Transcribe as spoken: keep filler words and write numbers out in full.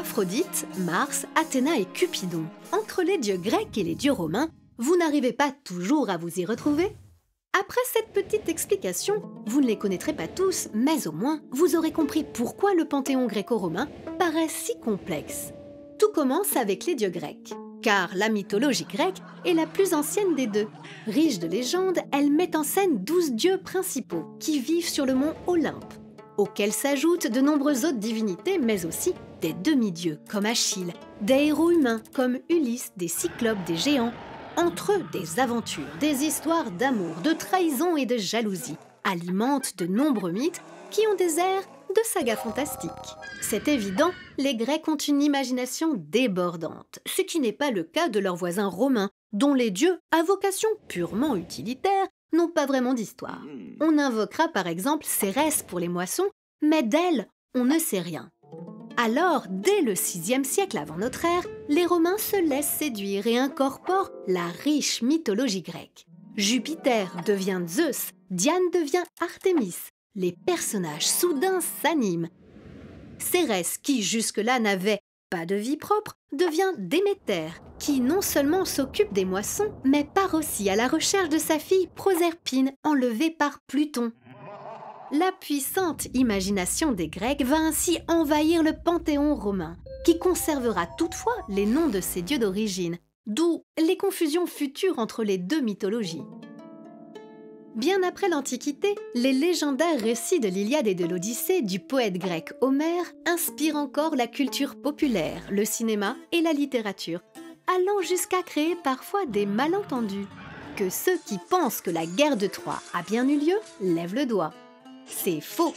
Aphrodite, Mars, Athéna et Cupidon. Entre les dieux grecs et les dieux romains, vous n'arrivez pas toujours à vous y retrouver? Après cette petite explication, vous ne les connaîtrez pas tous, mais au moins, vous aurez compris pourquoi le panthéon gréco-romain paraît si complexe. Tout commence avec les dieux grecs, car la mythologie grecque est la plus ancienne des deux. Riche de légendes, elle met en scène douze dieux principaux qui vivent sur le mont Olympe, auxquels s'ajoutent de nombreuses autres divinités, mais aussi des demi-dieux comme Achille, des héros humains comme Ulysse, des cyclopes, des géants. Entre eux, des aventures, des histoires d'amour, de trahison et de jalousie alimentent de nombreux mythes qui ont des airs de sagas fantastiques. C'est évident, les Grecs ont une imagination débordante, ce qui n'est pas le cas de leurs voisins romains, dont les dieux, à vocation purement utilitaire, n'ont pas vraiment d'histoire. On invoquera par exemple Cérès pour les moissons, mais d'elle, on ne sait rien. Alors, dès le sixième siècle avant notre ère, les Romains se laissent séduire et incorporent la riche mythologie grecque. Jupiter devient Zeus, Diane devient Artémis. Les personnages soudains s'animent. Cérès, qui jusque-là n'avait pas de vie propre, devient Déméter, qui non seulement s'occupe des moissons, mais part aussi à la recherche de sa fille Proserpine, enlevée par Pluton. La puissante imagination des Grecs va ainsi envahir le panthéon romain, qui conservera toutefois les noms de ses dieux d'origine, d'où les confusions futures entre les deux mythologies. Bien après l'Antiquité, les légendaires récits de l'Iliade et de l'Odyssée du poète grec Homère inspirent encore la culture populaire, le cinéma et la littérature, allant jusqu'à créer parfois des malentendus. Que ceux qui pensent que la guerre de Troie a bien eu lieu lèvent le doigt. C'est faux.